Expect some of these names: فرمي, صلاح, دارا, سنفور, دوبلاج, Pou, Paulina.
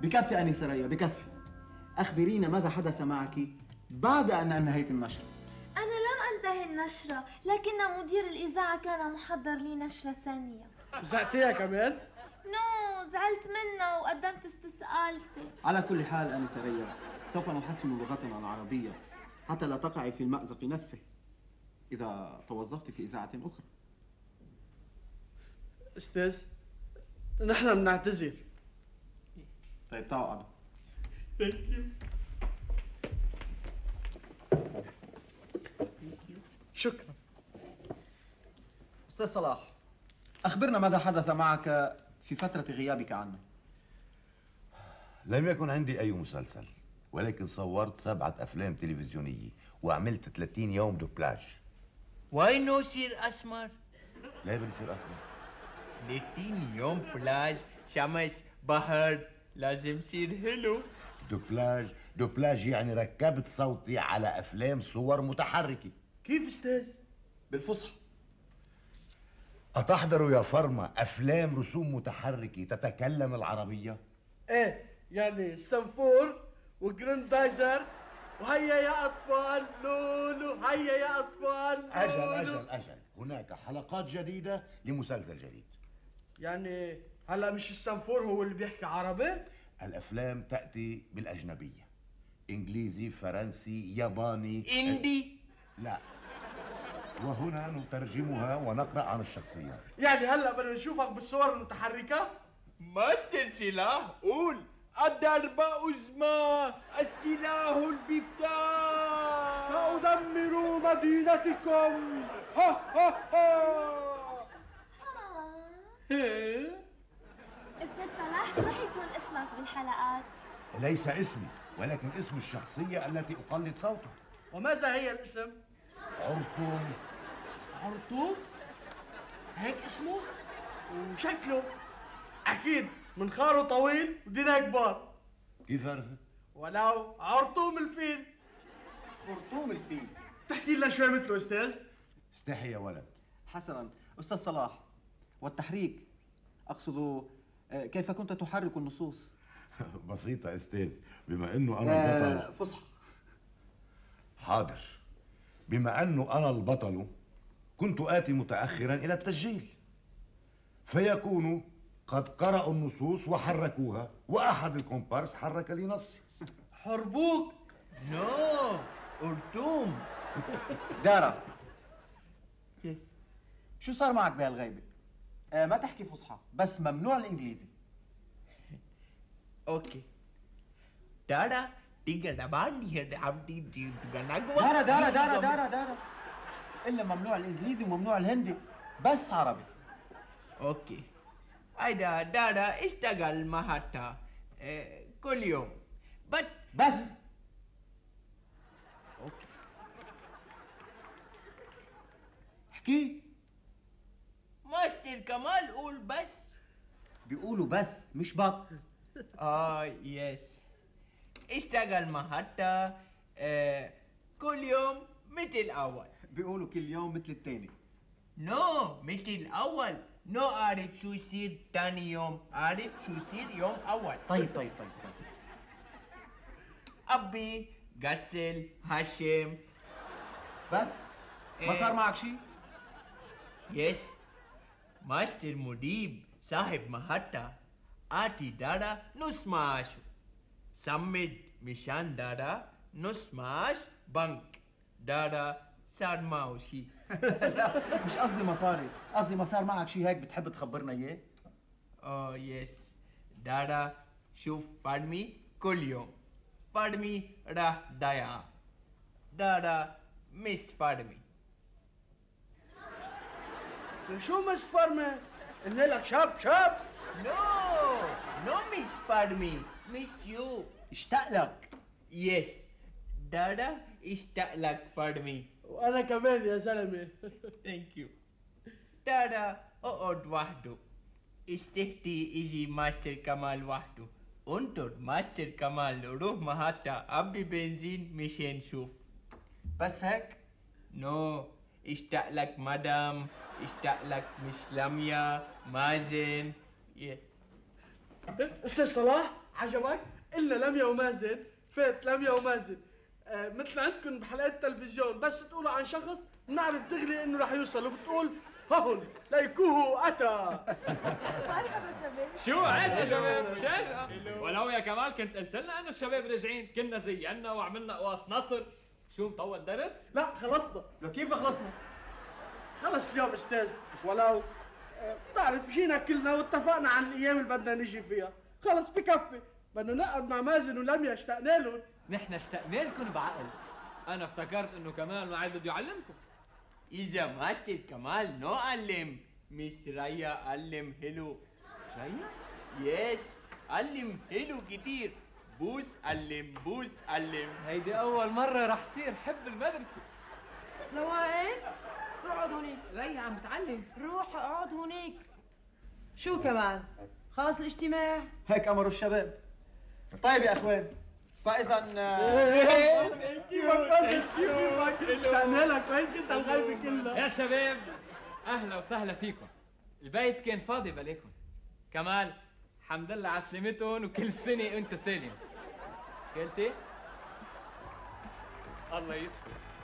بكفي أني سرية، بكفي. أخبرينا ماذا حدث معك بعد أن أنهيت النشرة. أنا لم أنتهي النشرة، لكن مدير الإذاعة كان محضر لي نشرة ثانية. زعتيها كمان؟ نو، زعلت منها وقدمت استسئالتي. على كل حال أنا سرية، سوف نحسن لغتنا العربية حتى لا تقعي في المأزق نفسه إذا توظفت في إذاعة أخرى. أستاذ، نحن بنعتذر. طيب تعالوا اقعدوا. شكرا. أستاذ صلاح، أخبرنا ماذا حدث معك في فترة غيابك عنا. لم يكن عندي أي مسلسل، ولكن صورت 7 أفلام تلفزيونية وعملت 30 يوم دوبلاج. وينو سير أسمر؟ لا يا بني سير أسمر. 30 يوم بلاج، شمس، بحر، لازم سير هلو. دوبلاج، دوبلاج يعني ركبت صوتي على أفلام صور متحركة. كيف أستاذ؟ بالفصحى. أتحضر يا فرما أفلام رسوم متحركة تتكلم العربية؟ إيه، يعني سنفور وجراندايزر وهيا يا أطفال لولو، هيا يا أطفال لولو. أجل، هناك حلقات جديدة لمسلسل جديد. يعني هلا مش السنفور هو اللي بيحكي عربي؟ الأفلام تأتي بالأجنبية، إنجليزي، فرنسي، ياباني، إندي. لا، وهنا نترجمها ونقرأ عن الشخصيات. يعني هلا بدنا نشوفك بالصور المتحركة؟ ماستر سلاح، قول الضربة عظمى، السلاح المفتاح، سأدمر مدينتكم. ها ها ها. أستاذ صلاح، شو رح يكون اسمك بالحلقات؟ ليس اسمي، ولكن اسم الشخصية التي أقلد صوتها. وماذا هي الاسم؟ عرتم. عرتم؟ هيك اسمه؟ وشكله؟ أكيد منخاره طويل وديله كبار. كيف عرفت؟ ولو عرتم الفيل. خرطوم الفيل. بتحكي لنا شو عملت له أستاذ؟ استحي يا ولد. حسنا أستاذ صلاح، والتحريك أقصد كيف كنت تحرك النصوص؟ بسيطة أستاذ، بما أنه أنا البطل. فصحى. حاضر. بما أنه أنا البطل، كنت آتي متأخرا إلى التسجيل، فيكونوا قد قرأوا النصوص وحركوها، وأحد الكومبارس حرك لي نصي. حربوك؟ نو، أرتوم. دارا. يس. شو صار معك بهالغيبة؟ ما تحكي فصحى، بس ممنوع الإنجليزي. أوكي. دارا. دارا إلا ممنوع الإنجليزي وممنوع الهندي، بس عربي. أوكي. هيدا دارا اشتغل معها كل يوم بس. أوكي. احكي. ماستر كمال قول بس. بيقولوا بس مش بط. يس. اشتغل مهتا كل يوم مثل الأول. بيقولوا كل يوم مثل التاني. نو، مثل الأول. نو، عارف شو يصير تاني يوم، عارف شو يصير يوم أول. طيب. أبي غسل هشم بس. ما صار معك شي؟ يس. ماستر مديب صاحب مهتا آتي دارا نص معاشه، سمد مشان دارا نص معاش بنك. دارا صار معه شي. لا، مش قصدي مصاري، قصدي ما صار معك شي هيك بتحب تخبرنا اياه؟ يس. دارا شوف فرمي كل يوم. فرمي راح ضيعها. دارا مس فرمي. شو مس فرمي؟ قلنا لك شاب؟ نو مس فرمي، مس يو. اشتاق لك. يس. دارا اشتاق لك فرمي. وانا كمان يا زلمه. ثانك يو. دارا اقعد وحده. استهتي يجي ماستر كمال وحده. انطر ماستر كمال روح مهاتا عبي بنزين مشان شوف. بس هيك؟ نو، اشتاق لك مدام، اشتاق لك مس لميا، مازن. استاذ صلاح، عجبك؟ قلنا لم يمازن فات لم يمازن. مثل عندكم بحلقات التلفزيون بس تقولوا عن شخص بنعرف دغري انه رح يوصل وبتقول ههن ليكوه اتى. مرحبا شباب. شو عايش يا شباب؟ مشاجعة. ولو يا كمال كنت قلت لنا انه الشباب راجعين كنا زينا وعملنا قواص نصر. شو مطول درس؟ لا خلصنا. لو كيف خلصنا؟ خلص اليوم استاذ. ولو بتعرف جينا كلنا واتفقنا عن الايام اللي بدنا نجي فيها. خلص بكفي بدنا نقعد مع مازن ولميا اشتقنا لهم. نحن اشتقنا لكم بعقل. انا افتكرت انه كمال ما عاد بده يعلمكم. إذا ماشي الكمال نو علم، مش ريا علم حلو. ريا؟ يس، علم حلو كتير. بوس علم، بوس علم. هيدي أول مرة رح صير حب المدرسة. لوائل، روح اقعد هونيك. ريا عم بتعلم. روح اقعد هونيك. شو كمان؟ خلص الاجتماع؟ هيك أمروا الشباب. طيب يا إخوان. فاذا اشتقنا لك وين كنت الغيبه كلها يا شباب. اهلا وسهلا فيكم. البيت كان فاضي بلاكم. كمال الحمد لله على سلامتهم وكل سنه انت سالم. قلتي الله يسلمك.